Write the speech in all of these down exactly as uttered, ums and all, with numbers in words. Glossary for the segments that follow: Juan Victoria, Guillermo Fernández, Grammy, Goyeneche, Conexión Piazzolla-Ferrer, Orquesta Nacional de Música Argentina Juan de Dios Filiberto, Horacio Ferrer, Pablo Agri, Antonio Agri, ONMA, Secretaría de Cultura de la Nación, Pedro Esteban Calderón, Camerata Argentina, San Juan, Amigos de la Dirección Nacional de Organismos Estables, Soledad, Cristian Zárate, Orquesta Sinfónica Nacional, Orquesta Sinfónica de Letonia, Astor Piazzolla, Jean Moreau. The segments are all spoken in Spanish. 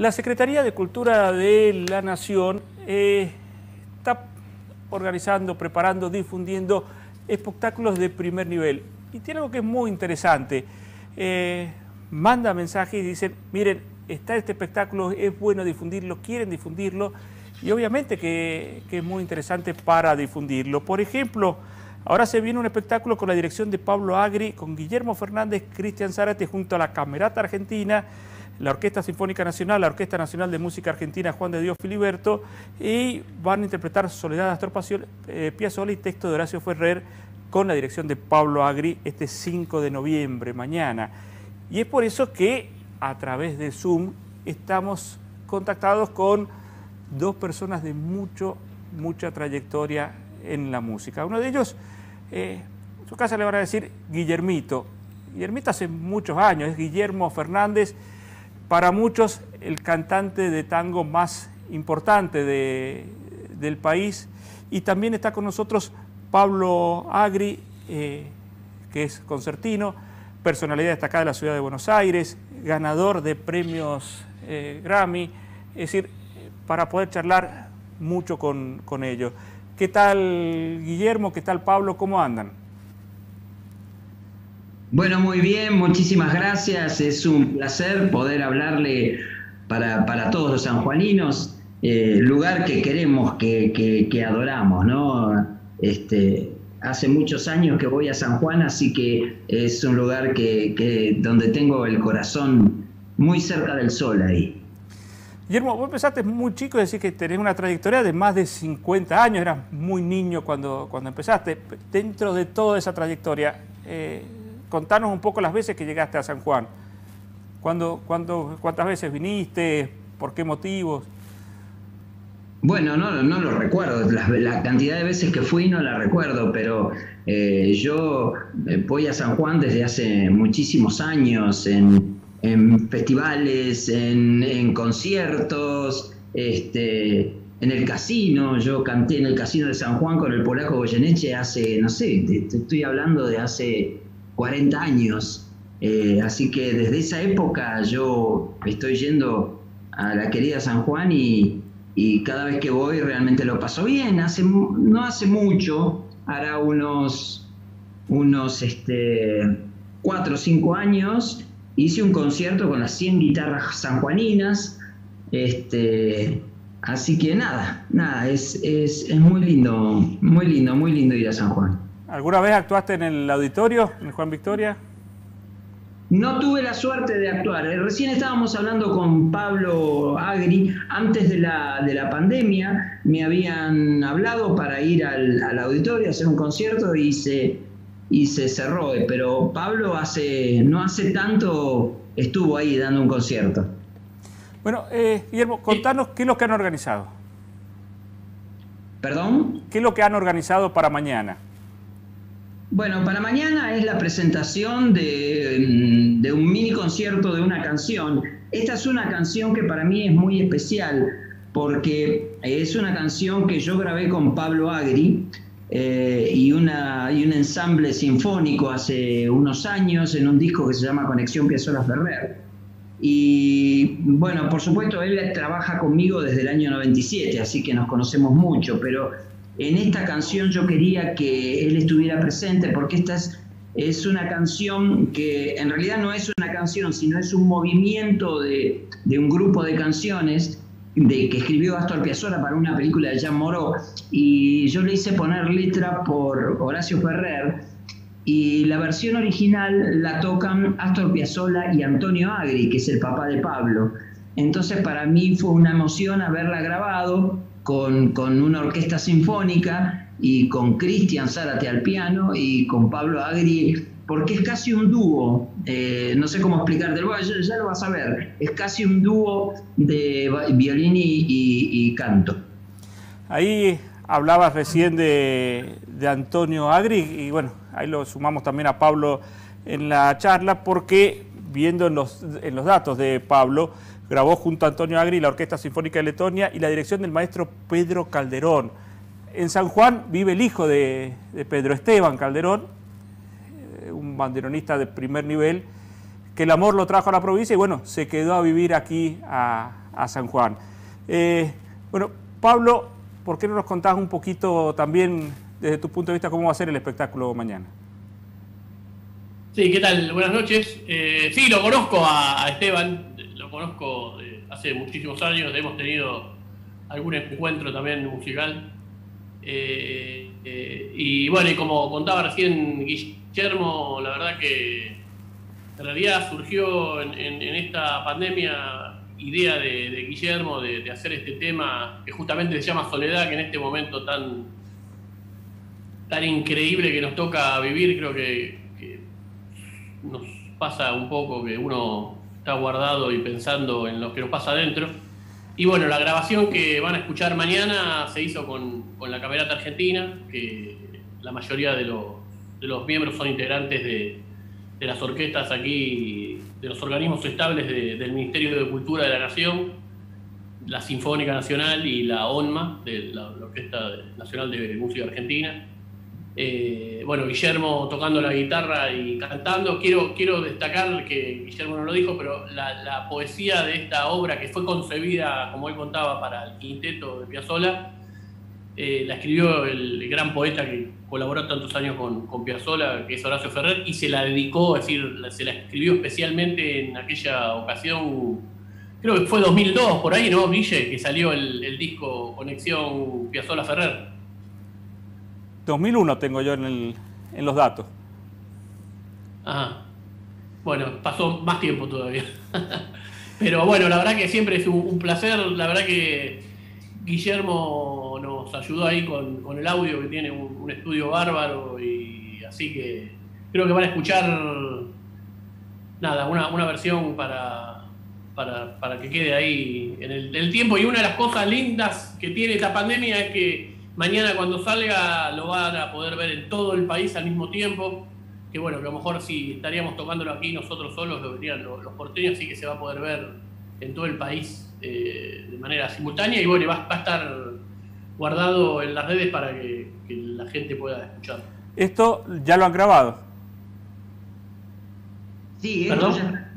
La Secretaría de Cultura de la Nación eh, está organizando, preparando, difundiendo espectáculos de primer nivel. Y tiene algo que es muy interesante. Eh, manda mensajes y dicen, miren, está este espectáculo, es bueno difundirlo, quieren difundirlo. Y obviamente que, que es muy interesante para difundirlo. Por ejemplo, ahora se viene un espectáculo con la dirección de Pablo Agri, con Guillermo Fernández, Cristian Zárate, junto a la Camerata Argentina, la Orquesta Sinfónica Nacional, la Orquesta Nacional de Música Argentina Juan de Dios Filiberto, y van a interpretar Soledad, Astor Piazzolla y texto de Horacio Ferrer con la dirección de Pablo Agri este cinco de noviembre, mañana. Y es por eso que a través de Zoom estamos contactados con dos personas de mucho, mucha trayectoria en la música. Uno de ellos, eh, en su casa le van a decir Guillermito. Guillermito hace muchos años, es Guillermo Fernández, para muchos el cantante de tango más importante de, del país. Y también está con nosotros Pablo Agri, eh, que es concertino, personalidad destacada de la ciudad de Buenos Aires, ganador de premios eh, Grammy, es decir, para poder charlar mucho con, con ellos. ¿Qué tal, Guillermo? ¿Qué tal, Pablo? ¿Cómo andan? Bueno, muy bien, muchísimas gracias. Es un placer poder hablarle para, para todos los sanjuaninos, eh, lugar que queremos, que, que, que adoramos, ¿no? Este, hace muchos años que voy a San Juan, así que es un lugar que, que donde tengo el corazón muy cerca del sol ahí. Guillermo, vos empezaste muy chico, es decir, que tenés una trayectoria de más de cincuenta años, eras muy niño cuando, cuando empezaste. Dentro de toda esa trayectoria, eh, contanos un poco las veces que llegaste a San Juan. ¿Cuándo, cuándo, ¿Cuántas veces viniste? ¿Por qué motivos? Bueno, no, no lo recuerdo. La, la cantidad de veces que fui no la recuerdo, pero eh, yo voy a San Juan desde hace muchísimos años, en, en festivales, en, en conciertos, este, en el casino. Yo canté en el casino de San Juan con el polaco Goyeneche hace, no sé, te, te estoy hablando de hace cuarenta años, eh, así que desde esa época yo estoy yendo a la querida San Juan y, y cada vez que voy realmente lo paso bien. Hace, no hace mucho, hará unos, unos este, cuatro o cinco años, hice un concierto con las cien guitarras sanjuaninas, este, así que nada, nada, es, es, es muy lindo, muy lindo, muy lindo ir a San Juan. ¿Alguna vez actuaste en el auditorio, en el Juan Victoria? No tuve la suerte de actuar. Recién estábamos hablando con Pablo Agri. Antes de la, de la pandemia me habían hablado para ir al, al auditorio a hacer un concierto y se, y se cerró. Pero Pablo hace, no hace tanto estuvo ahí dando un concierto. Bueno, eh, Guillermo, contanos qué es lo que han organizado. ¿Perdón? ¿Qué es lo que han organizado para mañana? Bueno, para mañana es la presentación de, de un mini concierto de una canción. Esta es una canción que para mí es muy especial porque es una canción que yo grabé con Pablo Agri eh, y, una, y un ensamble sinfónico hace unos años en un disco que se llama Conexión Piazzolla-Ferrer. Y bueno, por supuesto, él trabaja conmigo desde el año noventa y siete, así que nos conocemos mucho, pero en esta canción yo quería que él estuviera presente porque esta es, es una canción que en realidad no es una canción, sino es un movimiento de, de un grupo de canciones de, que escribió Astor Piazzolla para una película de Jean Moreau. Y yo le hice poner letra por Horacio Ferrer y la versión original la tocan Astor Piazzolla y Antonio Agri, que es el papá de Pablo. Entonces para mí fue una emoción haberla grabado Con, con una orquesta sinfónica y con Cristian Zárate al piano y con Pablo Agri, porque es casi un dúo, eh, no sé cómo explicártelo, bueno, ya, ya lo vas a ver, es casi un dúo de violín y, y, y canto. Ahí hablabas recién de, de Antonio Agri y bueno, ahí lo sumamos también a Pablo en la charla porque viendo en los, en los datos de Pablo, grabó junto a Antonio Agri la Orquesta Sinfónica de Letonia y la dirección del maestro Pedro Calderón. En San Juan vive el hijo de, de Pedro Esteban Calderón, un banderonista de primer nivel, que el amor lo trajo a la provincia y bueno, se quedó a vivir aquí a, a San Juan. Eh, bueno, Pablo, ¿por qué no nos contás un poquito también desde tu punto de vista cómo va a ser el espectáculo mañana? Sí, ¿qué tal? Buenas noches. Eh, sí, lo conozco a, a Esteban, lo conozco eh, hace muchísimos años, hemos tenido algún encuentro también musical. Eh, eh, y bueno, y como contaba recién Guillermo, la verdad que en realidad surgió en, en, en esta pandemia idea de, de Guillermo de, de hacer este tema que justamente se llama Soledad, que en este momento tan, tan increíble que nos toca vivir, creo que, que nos pasa un poco que uno está guardado y pensando en lo que nos pasa adentro. Y bueno, la grabación que van a escuchar mañana se hizo con, con la Camerata Argentina, que la mayoría de los, de los miembros son integrantes de, de las orquestas aquí, de los organismos estables de, del Ministerio de Cultura de la Nación, la Sinfónica Nacional y la ONMA, de la, la Orquesta Nacional de Música Argentina. Eh, bueno, Guillermo tocando la guitarra y cantando. Quiero, quiero destacar que Guillermo no lo dijo, pero la, la poesía de esta obra, que fue concebida, como él contaba, para el quinteto de Piazzolla, eh, la escribió el gran poeta que colaboró tantos años con, con Piazzolla, que es Horacio Ferrer, y se la dedicó, es decir, se la escribió especialmente en aquella ocasión, creo que fue dos mil dos, por ahí, ¿no, Guille? Que salió el, el disco Conexión Piazzolla-Ferrer. dos mil uno tengo yo en, el, en los datos. Ajá. Bueno, pasó más tiempo todavía. Pero bueno, la verdad que siempre es un placer. La verdad que Guillermo nos ayudó ahí con, con el audio, que tiene un, un estudio bárbaro. Y así que creo que van a escuchar nada, una, una versión para, para, para que quede ahí en el, el tiempo. Y una de las cosas lindas que tiene esta pandemia es que mañana cuando salga lo van a poder ver en todo el país al mismo tiempo, que bueno, que a lo mejor si estaríamos tocándolo aquí nosotros solos lo verían los, los porteños, así que se va a poder ver en todo el país eh, de manera simultánea y bueno, va, va a estar guardado en las redes para que, que la gente pueda escucharlo. ¿Esto ya lo han grabado? Sí, esto ya,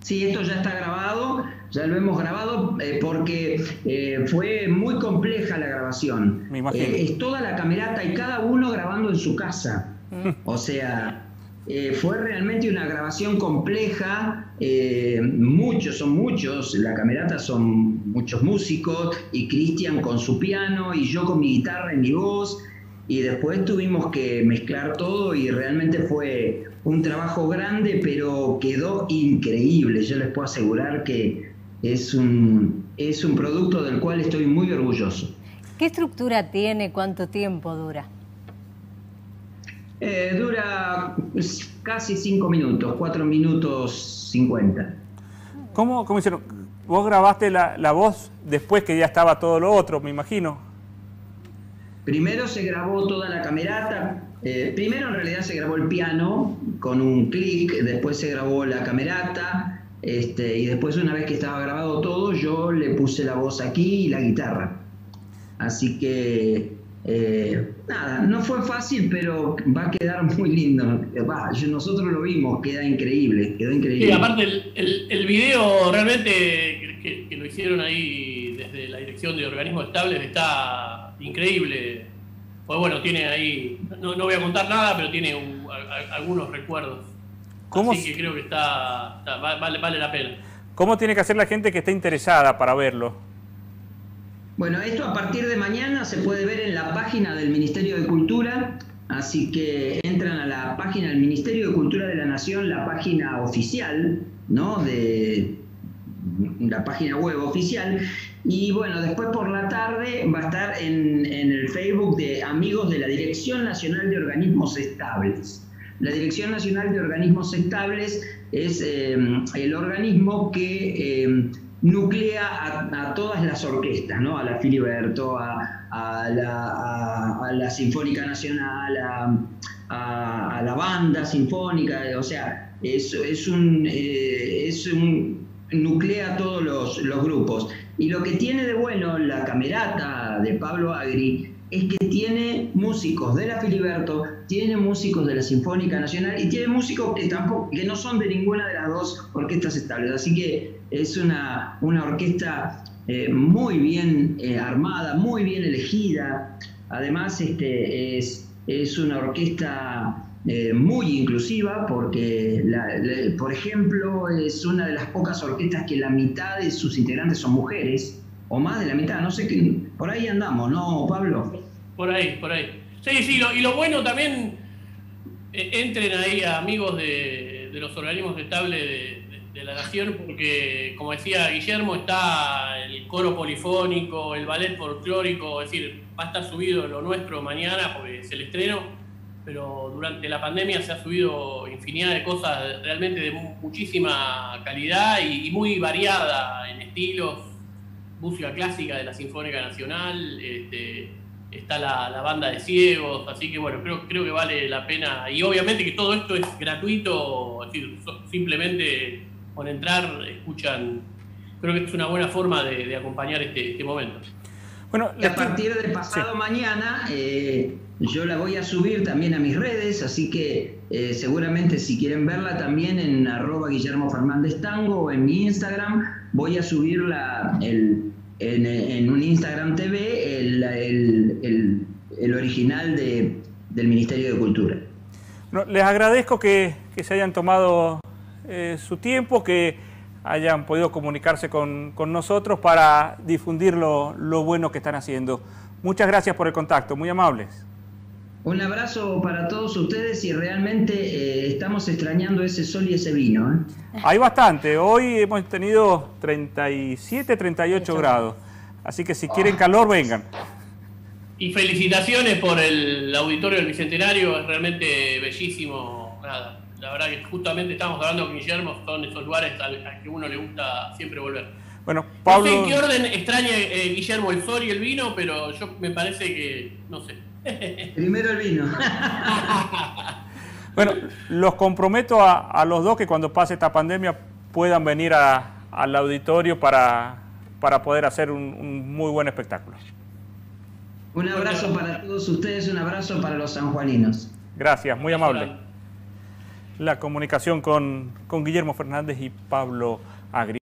sí, esto ya está grabado. Ya lo hemos grabado eh, porque eh, fue muy compleja la grabación. Me imagino. Eh, es toda la camerata y cada uno grabando en su casa. Mm. O sea, eh, fue realmente una grabación compleja. Eh, muchos, son muchos. La camerata son muchos músicos. Y Cristian con su piano y yo con mi guitarra y mi voz. Y después tuvimos que mezclar todo y realmente fue un trabajo grande, pero quedó increíble. Yo les puedo asegurar que Es un, es un producto del cual estoy muy orgulloso. ¿Qué estructura tiene? ¿Cuánto tiempo dura? Eh, dura casi cinco minutos, cuatro minutos cincuenta. ¿Cómo, cómo hicieron? ¿Vos grabaste la, la voz después que ya estaba todo lo otro, me imagino? Primero se grabó toda la camerata. Eh, primero en realidad se grabó el piano con un clic, después se grabó la camerata. Este, y después, una vez que estaba grabado todo, yo le puse la voz aquí y la guitarra. Así que, eh, nada, no fue fácil, pero va a quedar muy lindo. Va, nosotros lo vimos, queda increíble, quedó increíble. Sí, aparte el, el, el video realmente que, que lo hicieron ahí desde la Dirección de Organismos Estables está increíble. Pues bueno, tiene ahí, no, no voy a contar nada, pero tiene un, a, a, algunos recuerdos. ¿Cómo? Así que creo que está, está vale, vale la pena. ¿Cómo tiene que hacer la gente que está interesada para verlo? Bueno, esto a partir de mañana se puede ver en la página del Ministerio de Cultura, así que entran a la página del Ministerio de Cultura de la Nación, la página oficial, ¿no? De la página web oficial. Y bueno, después por la tarde va a estar en, en el Facebook de Amigos de la Dirección Nacional de Organismos Estables. La Dirección Nacional de Organismos Estables es eh, el organismo que eh, nuclea a, a todas las orquestas, ¿no? A la Filiberto, a, a, la, a, a la Sinfónica Nacional, a, a, a la Banda Sinfónica, o sea, es, es, un, eh, es un... nuclea a todos los, los grupos. Y lo que tiene de bueno la camerata de Pablo Agri es que tiene músicos de la Filiberto, tiene músicos de la Sinfónica Nacional y tiene músicos que tampoco, que no son de ninguna de las dos orquestas estables. Así que es una, una orquesta eh, muy bien eh, armada, muy bien elegida. Además, este, es, es una orquesta eh, muy inclusiva porque, la, la, por ejemplo, es una de las pocas orquestas que la mitad de sus integrantes son mujeres, o más de la mitad, no sé qué, por ahí andamos, ¿no, Pablo? Por ahí, por ahí. Sí, sí, lo, y lo bueno también, eh, entren ahí a amigos de, de los organismos estables de, de, de la Nación, porque, como decía Guillermo, está el coro polifónico, el ballet folclórico, es decir, va a estar subido lo nuestro mañana, porque es el estreno, pero durante la pandemia se ha subido infinidad de cosas realmente de muchísima calidad y, y muy variada en estilos. Música clásica de la Sinfónica Nacional, este, está la, la banda de ciegos, así que bueno, creo, creo que vale la pena. Y obviamente que todo esto es gratuito, es decir, simplemente con entrar escuchan. Creo que es una buena forma de, de acompañar este, este momento. Bueno, a partir del pasado sí. mañana eh, yo la voy a subir también a mis redes, así que eh, seguramente si quieren verla también en arroba Guillermo Fernández Tango o en mi Instagram, voy a subirla el, en, en un Instagram T V el, el, el, el original de, del Ministerio de Cultura. Bueno, les agradezco que, que se hayan tomado eh, su tiempo, que hayan podido comunicarse con, con nosotros para difundir lo, lo bueno que están haciendo. Muchas gracias por el contacto, muy amables. Un abrazo para todos ustedes y realmente eh, estamos extrañando ese sol y ese vino, ¿eh? Hay bastante, hoy hemos tenido treinta y siete, treinta y ocho grados, así que si quieren calor vengan. Y felicitaciones por el auditorio del Bicentenario, es realmente bellísimo, nada. La verdad que justamente estamos hablando con Guillermo, son esos lugares al, a que uno le gusta siempre volver. Bueno, Pablo... No sé en qué orden extraña eh, Guillermo el sol y el vino, pero yo me parece que, no sé. Primero el vino. Bueno, los comprometo a, a los dos que cuando pase esta pandemia puedan venir a, al auditorio para, para poder hacer un, un muy buen espectáculo. Un abrazo para todos ustedes, un abrazo para los sanjuaninos. Gracias, muy amable. La comunicación con, con Guillermo Fernández y Pablo Agri.